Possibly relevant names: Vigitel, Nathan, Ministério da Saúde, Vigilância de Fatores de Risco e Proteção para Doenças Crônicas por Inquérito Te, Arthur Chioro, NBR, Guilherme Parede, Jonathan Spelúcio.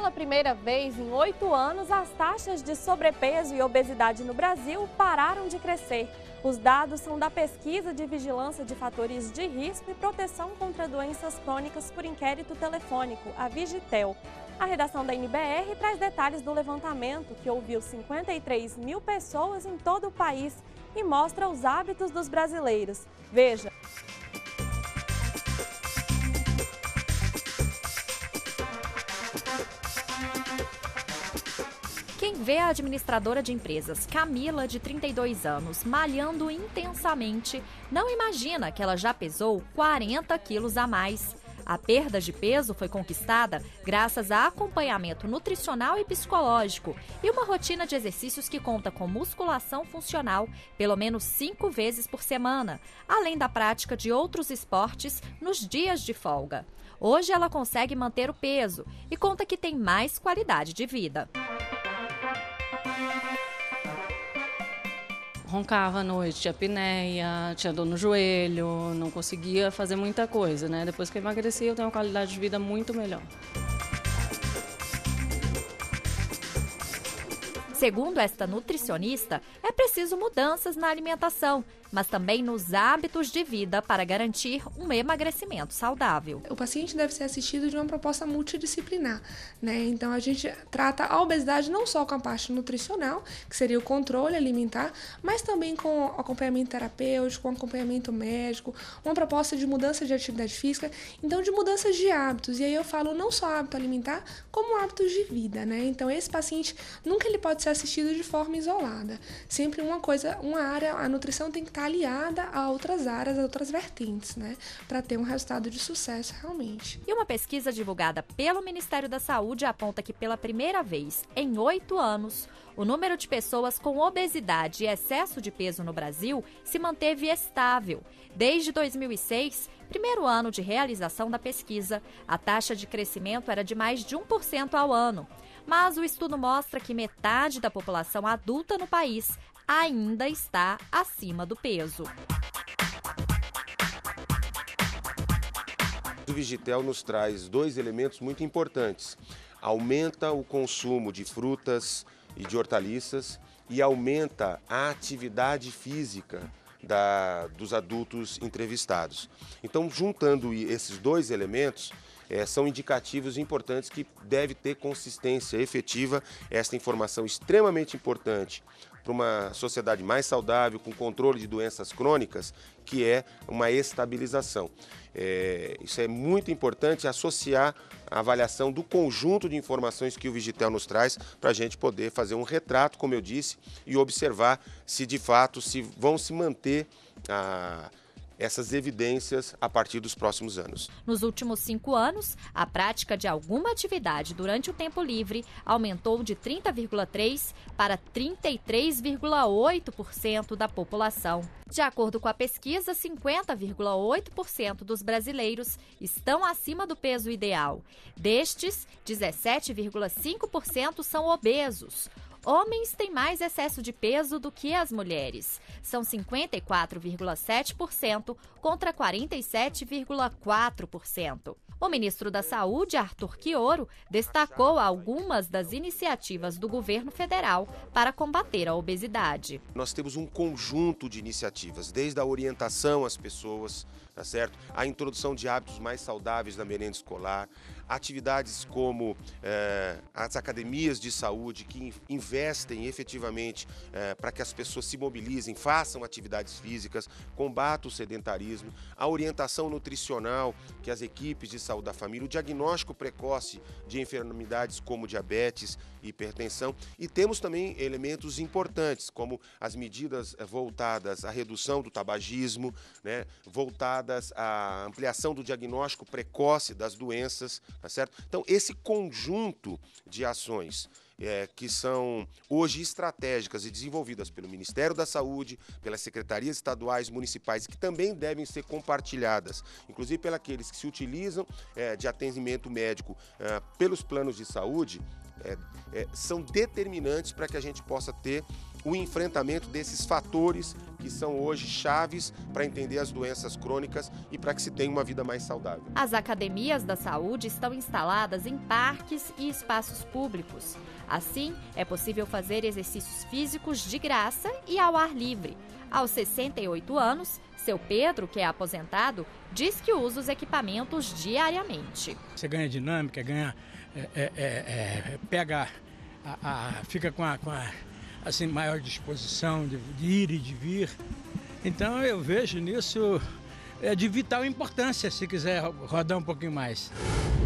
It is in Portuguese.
Pela primeira vez em 8 anos, as taxas de sobrepeso e obesidade no Brasil pararam de crescer. Os dados são da pesquisa de vigilância de fatores de risco e proteção contra doenças crônicas por inquérito telefônico, a Vigitel. A redação da NBR traz detalhes do levantamento, que ouviu 53 mil pessoas em todo o país e mostra os hábitos dos brasileiros. Veja! Quem vê a administradora de empresas, Camila, de 32 anos, malhando intensamente, não imagina que ela já pesou 40 quilos a mais. A perda de peso foi conquistada graças a acompanhamento nutricional e psicológico e uma rotina de exercícios que conta com musculação funcional pelo menos 5 vezes por semana, além da prática de outros esportes nos dias de folga. Hoje ela consegue manter o peso e conta que tem mais qualidade de vida. Roncava à noite, tinha apneia, tinha dor no joelho, não conseguia fazer muita coisa, né? Depois que eu emagreci, eu tenho uma qualidade de vida muito melhor. Segundo esta nutricionista, é preciso mudanças na alimentação, mas também nos hábitos de vida para garantir um emagrecimento saudável. O paciente deve ser assistido de uma proposta multidisciplinar, né? Então a gente trata a obesidade não só com a parte nutricional, que seria o controle alimentar, mas também com acompanhamento terapêutico, com acompanhamento médico, uma proposta de mudança de atividade física, então de mudanças de hábitos. E aí eu falo não só hábito alimentar, como hábitos de vida, né? Então esse paciente nunca ele pode ser assistido de forma isolada. Sempre uma coisa, uma área, a nutrição tem que estar aliada a outras áreas, a outras vertentes, né? Para ter um resultado de sucesso realmente. E uma pesquisa divulgada pelo Ministério da Saúde aponta que pela primeira vez em 8 anos, o número de pessoas com obesidade e excesso de peso no Brasil se manteve estável. Desde 2006, primeiro ano de realização da pesquisa, a taxa de crescimento era de mais de 1% ao ano. Mas o estudo mostra que metade da população adulta no país ainda está acima do peso. O Vigitel nos traz 2 elementos muito importantes. Aumenta o consumo de frutas e de hortaliças e aumenta a atividade física dos adultos entrevistados. Então, juntando esses 2 elementos, são indicativos importantes que deve ter consistência efetiva esta informação extremamente importante para uma sociedade mais saudável, com controle de doenças crônicas, que é uma estabilização. Isso é muito importante, associar a avaliação do conjunto de informações que o Vigitel nos traz para a gente poder fazer um retrato, como eu disse, e observar se de fato se vão se manter essas evidências a partir dos próximos anos. Nos últimos 5 anos, a prática de alguma atividade durante o tempo livre aumentou de 30,3% para 33,8% da população. De acordo com a pesquisa, 50,8% dos brasileiros estão acima do peso ideal. Destes, 17,5% são obesos. Homens têm mais excesso de peso do que as mulheres. São 54,7% contra 47,4%. O ministro da Saúde, Arthur Chioro, destacou algumas das iniciativas do governo federal para combater a obesidade. Nós temos um conjunto de iniciativas, desde a orientação às pessoas, tá certo? A introdução de hábitos mais saudáveis na merenda escolar, atividades como as academias de saúde que investem efetivamente para que as pessoas se mobilizem, façam atividades físicas, combatam o sedentarismo, a orientação nutricional que as equipes de saúde da família, o diagnóstico precoce de enfermidades como diabetes e hipertensão, e temos também elementos importantes como as medidas voltadas à redução do tabagismo, né, voltadas à ampliação do diagnóstico precoce das doenças, tá certo? Então esse conjunto de ações que são hoje estratégicas e desenvolvidas pelo Ministério da Saúde, pelas secretarias estaduais, municipais, que também devem ser compartilhadas, inclusive pelos aqueles que se utilizam de atendimento médico pelos planos de saúde, são determinantes para que a gente possa ter o enfrentamento desses fatores que são hoje chaves para entender as doenças crônicas e para que se tenha uma vida mais saudável. As academias da saúde estão instaladas em parques e espaços públicos. Assim, é possível fazer exercícios físicos de graça e ao ar livre. Aos 68 anos, seu Pedro, que é aposentado, diz que usa os equipamentos diariamente. Você ganha dinâmica, ganha, pega, fica com a assim, maior disposição de ir e de vir. Então eu vejo nisso de vital importância, se quiser rodar um pouquinho mais.